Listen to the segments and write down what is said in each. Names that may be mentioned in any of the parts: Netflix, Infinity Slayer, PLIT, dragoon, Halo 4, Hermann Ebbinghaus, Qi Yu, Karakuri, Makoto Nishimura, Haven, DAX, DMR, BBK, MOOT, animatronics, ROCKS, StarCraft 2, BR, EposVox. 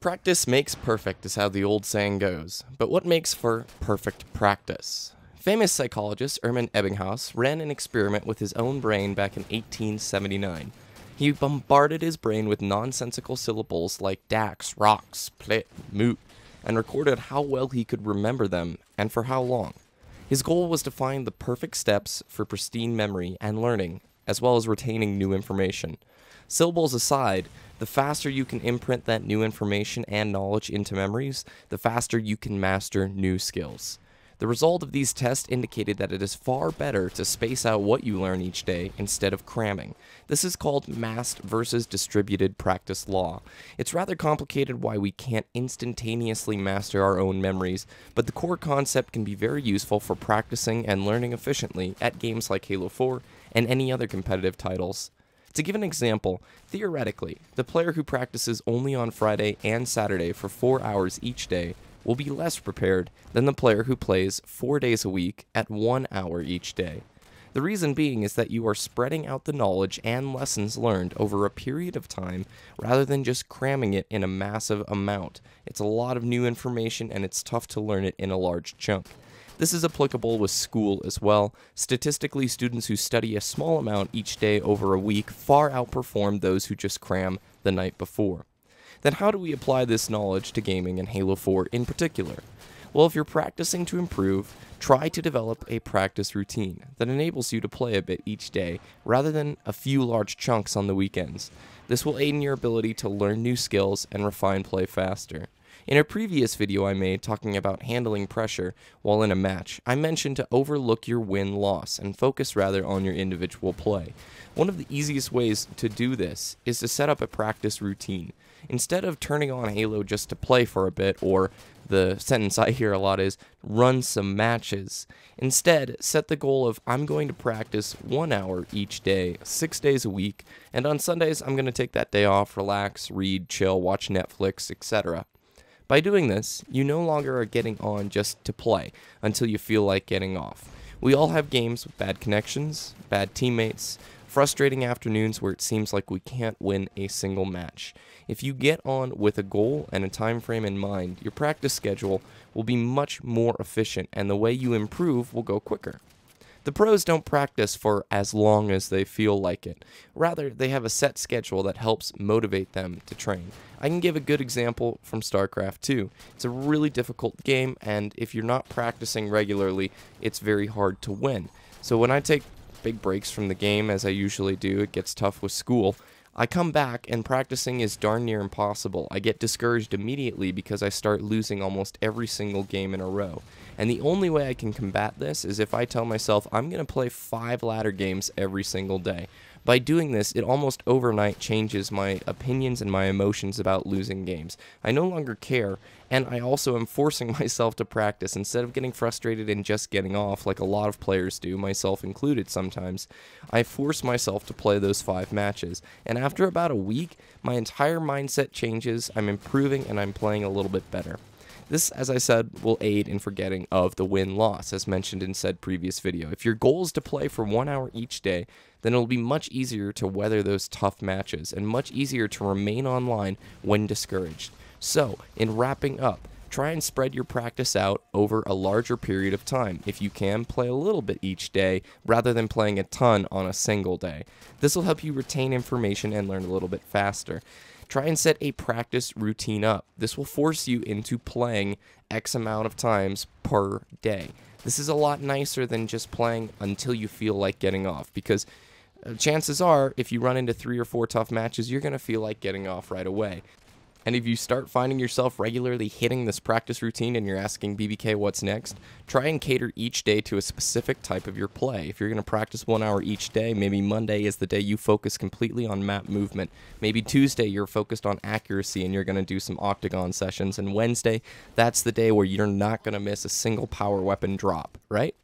Practice makes perfect is how the old saying goes, but what makes for perfect practice? Famous psychologist Hermann Ebbinghaus ran an experiment with his own brain back in 1879. He bombarded his brain with nonsensical syllables like DAX, ROCKS, PLIT, MOOT, and recorded how well he could remember them and for how long. His goal was to find the perfect steps for pristine memory and learning, as well as retaining new information. Syllables aside, the faster you can imprint that new information and knowledge into memories, the faster you can master new skills. The result of these tests indicated that it is far better to space out what you learn each day instead of cramming. This is called massed versus distributed practice law. It's rather complicated why we can't instantaneously master our own memories, but the core concept can be very useful for practicing and learning efficiently at games like Halo 4 and any other competitive titles. To give an example, theoretically, the player who practices only on Friday and Saturday for 4 hours each day will be less prepared than the player who plays 4 days a week at 1 hour each day. The reason being is that you are spreading out the knowledge and lessons learned over a period of time rather than just cramming it in a massive amount. It's a lot of new information and it's tough to learn it in a large chunk. This is applicable with school as well. Statistically, students who study a small amount each day over a week far outperform those who just cram the night before. Then how do we apply this knowledge to gaming and Halo 4 in particular? Well, if you're practicing to improve, try to develop a practice routine that enables you to play a bit each day rather than a few large chunks on the weekends. This will aid in your ability to learn new skills and refine play faster. In a previous video I made talking about handling pressure while in a match, I mentioned to overlook your win-loss and focus rather on your individual play. One of the easiest ways to do this is to set up a practice routine. Instead of turning on Halo just to play for a bit, or the sentence I hear a lot is, run some matches. Instead, set the goal of, I'm going to practice 1 hour each day, 6 days a week, and on Sundays I'm going to take that day off, relax, read, chill, watch Netflix, etc. By doing this, you no longer are getting on just to play until you feel like getting off. We all have games with bad connections, bad teammates, frustrating afternoons where it seems like we can't win a single match. If you get on with a goal and a time frame in mind, your practice schedule will be much more efficient and the way you improve will go quicker. The pros don't practice for as long as they feel like it. Rather, they have a set schedule that helps motivate them to train. I can give a good example from StarCraft 2. It's a really difficult game, and if you're not practicing regularly, it's very hard to win. So when I take big breaks from the game, as I usually do, it gets tough with school, I come back and practicing is darn near impossible. I get discouraged immediately because I start losing almost every single game in a row. And the only way I can combat this is if I tell myself I'm going to play 5 ladder games every single day. By doing this, it almost overnight changes my opinions and my emotions about losing games. I no longer care, and I also am forcing myself to practice instead of getting frustrated and just getting off like a lot of players do, myself included sometimes. I force myself to play those 5 matches, and after about a week, my entire mindset changes, I'm improving, and I'm playing a little bit better. This, as I said, will aid in forgetting of the win-loss, as mentioned in said previous video. If your goal is to play for 1 hour each day, then it'll be much easier to weather those tough matches, and much easier to remain online when discouraged. So, in wrapping up, try and spread your practice out over a larger period of time. If you can, play a little bit each day rather than playing a ton on a single day. This will help you retain information and learn a little bit faster. Try and set a practice routine up. This will force you into playing X amount of times per day. This is a lot nicer than just playing until you feel like getting off, because chances are if you run into 3 or 4 tough matches, you're going to feel like getting off right away. And if you start finding yourself regularly hitting this practice routine and you're asking BBK what's next, try and cater each day to a specific type of your play. If you're going to practice 1 hour each day, maybe Monday is the day you focus completely on map movement. Maybe Tuesday you're focused on accuracy and you're going to do some octagon sessions. And Wednesday, that's the day where you're not going to miss a single power weapon drop, right?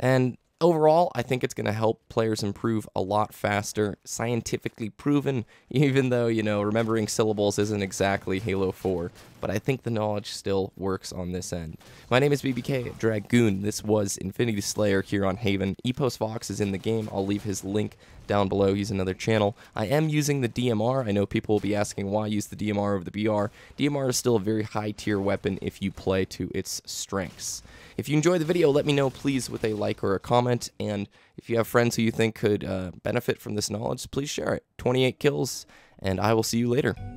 And Overall, I think it's going to help players improve a lot faster, scientifically proven, even though, you know, remembering syllables isn't exactly Halo 4, but I think the knowledge still works on this end. My name is BBK, Dragoon. This was Infinity Slayer here on Haven. EposVox is in the game. I'll leave his link down below. He's another channel. I am using the DMR. I know people will be asking why use the DMR over the BR. DMR is still a very high tier weapon if you play to its strengths. If you enjoyed the video, let me know please with a like or a comment, and if you have friends who you think could benefit from this knowledge, please share it. 28 kills, and I will see you later.